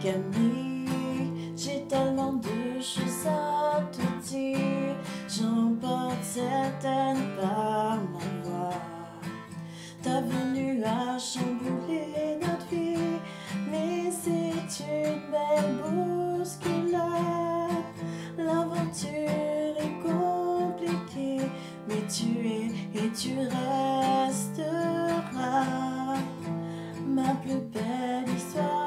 Camille, j'ai tellement de choses à te dire. J'emporte certaines par mon voix. Ta venue a chamboulé notre vie, mais c'est une belle bousculade. L'aventure est compliquée, mais tu es et tu resteras ma plus belle histoire.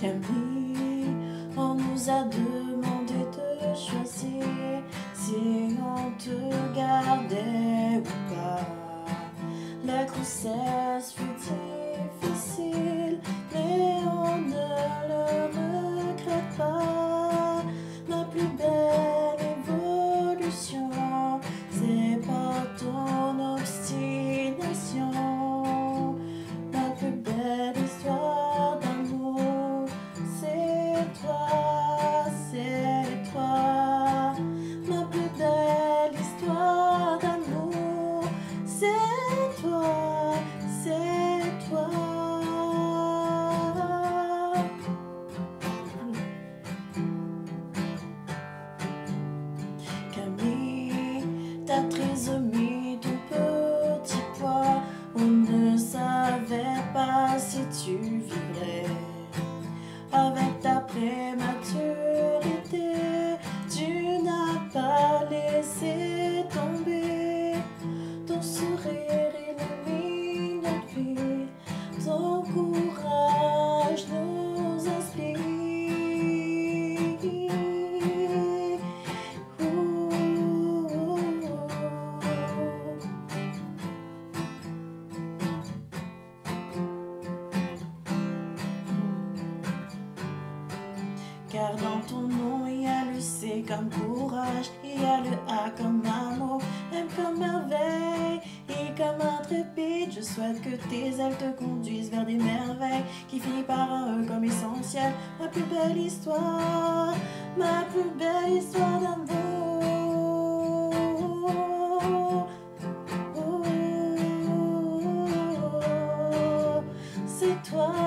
Camille, on nous a demandé de choisir si on te gardait ou pas. La grossesse fut difficile, mais on ne le regrette pas. Ma plus belle évolution, c'est pas ton obstination. Ma plus belle histoire. Ta trisomie, ton petit poids, on ne savait pas si tu vivrais. Avec ta prématurité, tu n'as pas laissé tomber. Ton sourire illumine la vie, ton courage nous inspire. Car dans ton nom, il y a le C comme courage, il y a le A comme amour, M comme merveille, I comme intrépide. Je souhaite que tes ailes te conduisent vers des merveilles qui finissent par un E comme essentiel. Ma plus belle histoire, ma plus belle histoire d'amour. C'est toi.